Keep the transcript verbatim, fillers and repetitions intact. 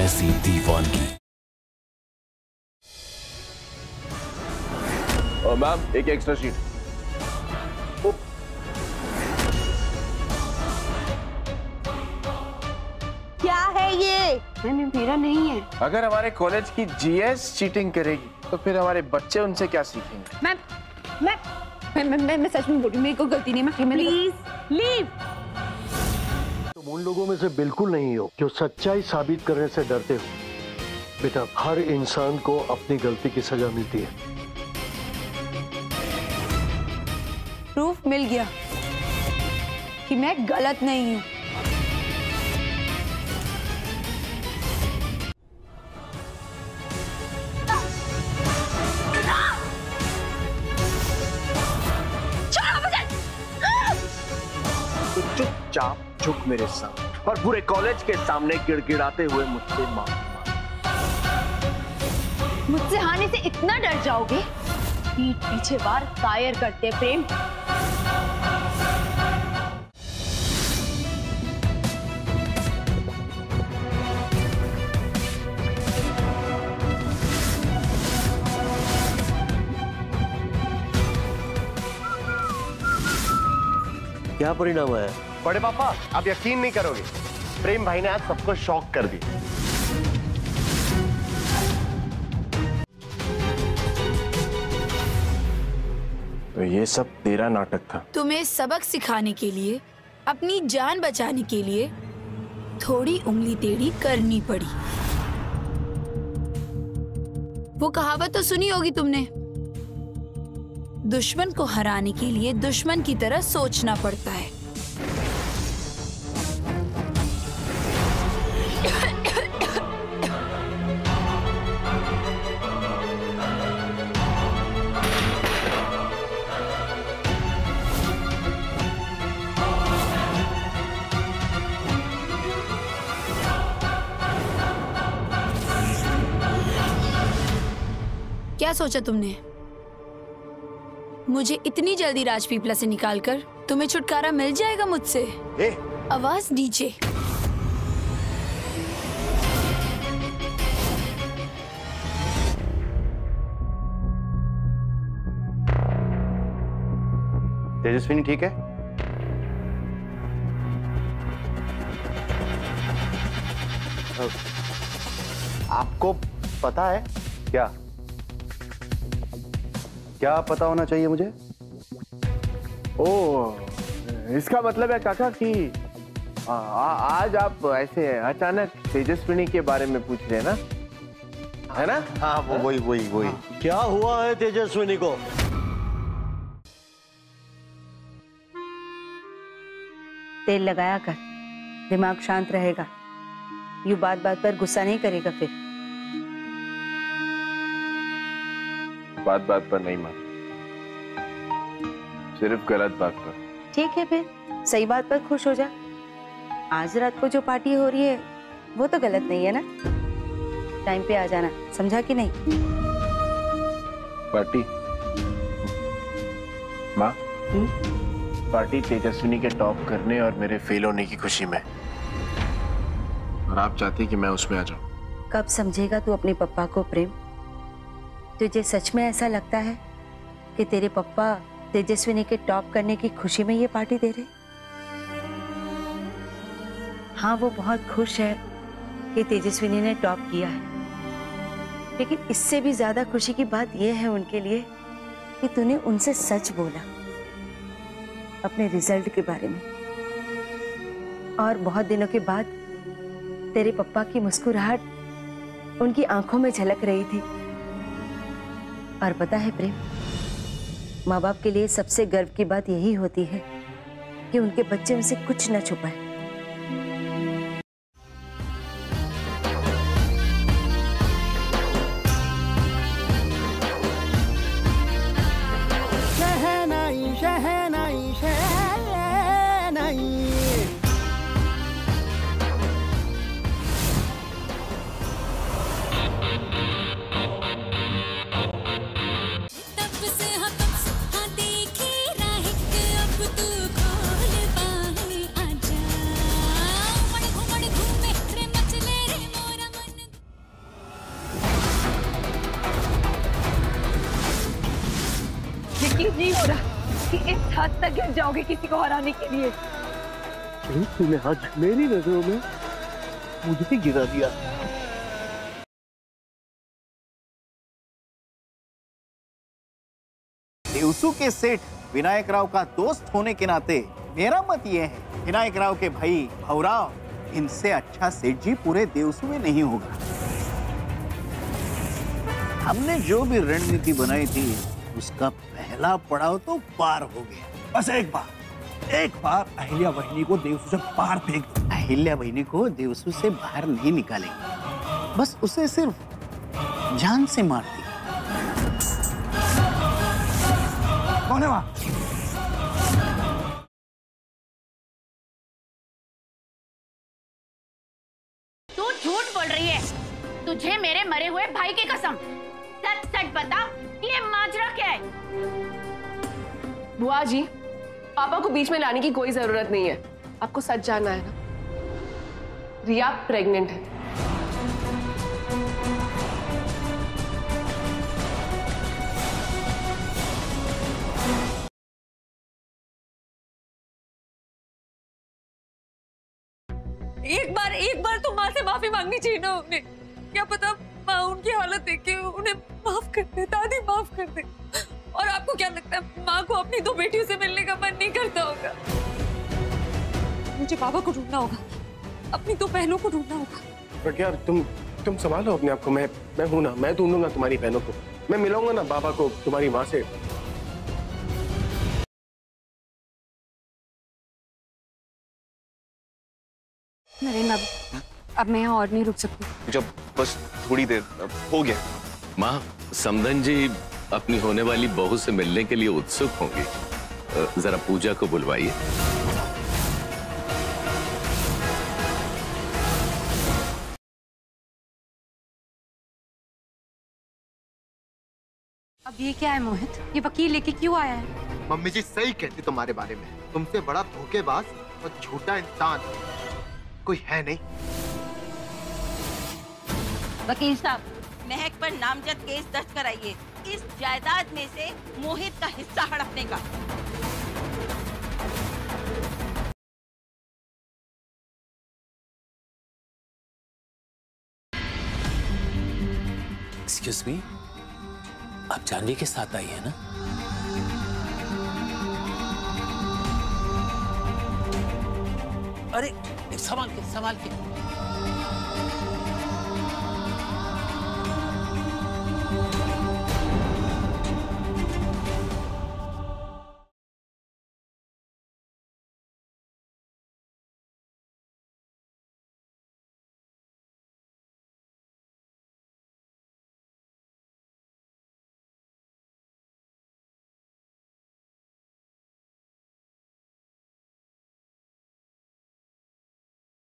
ऐसी दीवानगी। और मैम एक एक्स्ट्रा शीट। क्या है ये? मैंने मेरा नहीं है। अगर हमारे कॉलेज की जीएस चीटिंग करेगी तो फिर हमारे बच्चे उनसे क्या सीखेंगे? मैम मैं मैं मैं, मैं, मैं सच में बोल रही हूँ, मेरी कोई गलती नहीं। मैं प्लीज लीव। तुम उन लोगों में से बिल्कुल नहीं हो जो सच्चाई साबित करने से डरते हो। बेटा, हर इंसान को अपनी गलती की सजा मिलती है। प्रूफ मिल गया कि मैं गलत नहीं हूँ। चुपचाप झुक मेरे सामने और पूरे कॉलेज के सामने गिड़गिड़ाते हुए मुझसे मांग। मुझसे हाने से इतना डर जाओगे? पीठ पीछे बार फायर करते प्रेम। क्या परिणाम आया? बड़े पापा, आप यकीन नहीं करोगे, प्रेम भाई ने आज सबको शॉक कर दिया। तो ये सब तेरा नाटक था? तुम्हें सबक सिखाने के लिए, अपनी जान बचाने के लिए थोड़ी उंगली टेढ़ी करनी पड़ी। वो कहावत तो सुनी होगी तुमने, दुश्मन को हराने के लिए दुश्मन की तरह सोचना पड़ता है। क्या सोचा तुमने मुझे इतनी जल्दी राजपीपला से निकालकर तुम्हें छुटकारा मिल जाएगा मुझसे? ए? आवाज नीचे। तेजस्विनी ठीक है? आपको पता है क्या क्या पता होना चाहिए मुझे? ओह, इसका मतलब है काका कि आ, आ, आज आप ऐसे अचानक तेजस्विनी के बारे में पूछ रहे हैं ना, है ना? हाँ, वो वही वही वही। क्या हुआ है तेजस्विनी को? तेल लगाया कर, दिमाग शांत रहेगा। यूं बात बात पर गुस्सा नहीं करेगा फिर। बात बात पर नहीं माँ, सिर्फ गलत बात पर। ठीक है, फिर सही बात पर खुश हो जा। आज रात को जो पार्टी हो रही है वो तो गलत नहीं है ना? टाइम पे आ जाना, समझा कि नहीं? पार्टी माँ, पार्टी तेजस्विनी के टॉप करने और मेरे फेल होने की खुशी में, और आप चाहती कि मैं उसमें आ जाऊं। कब समझेगा तू अपने पप्पा को प्रेम? तुझे सच में ऐसा लगता है कि तेरे पप्पा तेजस्विनी के टॉप करने की खुशी में ये पार्टी दे रहे? हाँ, वो बहुत खुश है कि तेजस्विनी ने टॉप किया है, लेकिन इससे भी ज्यादा खुशी की बात ये है उनके लिए कि तूने उनसे सच बोला अपने रिजल्ट के बारे में। और बहुत दिनों के बाद तेरे पप्पा की मुस्कुराहट उनकी आंखों में झलक रही थी। और पता है प्रेम, माँ बाप के लिए सबसे गर्व की बात यही होती है कि उनके बच्चे उनसे कुछ न छुपाए। यकीन नहीं हो रहा कि इस हद तक गिर जाओगे किसी को हराने के लिए। तूने आज मेरी नजरों में मुझे गिरा दिया। देवसू के सेठ विनायक राव का दोस्त होने के नाते मेरा मत ये है, विनायक राव के भाई भवराव, इनसे अच्छा सेठ जी पूरे देवसू में नहीं होगा। हमने जो भी रणनीति बनाई थी उसका पहला पड़ाव तो पार हो गया। बस एक बार एक बार अहिल्या बहिनी को देवसू से बाहर फेंक दो। अहिल्या बहिनी को देवसू से बाहर नहीं निकालेंगे, बस उसे सिर्फ जान से मार दी। कौन है वहां? तुझे मेरे मरे हुए भाई की कसम, सच सच बता कि ये माजरा क्या है? बुआ जी, पापा को बीच में लाने की कोई जरूरत नहीं है। आपको सच जानना है ना? रिया प्रेग्नेंट है। एक बार एक बार तो माँ से माफी मांगनी चाहिए ना उन्हें। क्या पता माँ उनकी हालत देख के उन्हें माफ कर दे, दादी माफ कर दे। और आपको क्या लगता है माँ को अपनी दो बेटियों से मिलने का मन नहीं करता होगा? मुझे पापा को ढूंढना होगा, अपनी दो बहनों को ढूंढना होगा। बट यार तुम तुम संभालो अपने आप को। मैं मैं हूं ना, मैं ढूंढूंगा तुम्हारी बहनों को। मैं मिलाऊंगा ना बाबा को तुम्हारी माँ से। नरेंद्र, अब अब मैं यहाँ और नहीं रुक सकती। जब बस थोड़ी देर हो गया। माँ, समधन जी अपनी होने वाली बहू से मिलने के लिए उत्सुक होंगे। जरा पूजा को बुलवाइए। अब ये क्या है मोहित? ये वकील लेके क्यों आया है? मम्मी जी सही कहती तुम्हारे बारे में, तुमसे बड़ा धोखेबाज और झूठा इंसान कोई है नहीं। वकील साहब, महक पर नामजद केस दर्ज कराइए इस जायदाद में से मोहित का हिस्सा हड़पने का। एक्सक्यूज मी, आप जानवी के साथ आई है ना? अरे सवाल के सवाल के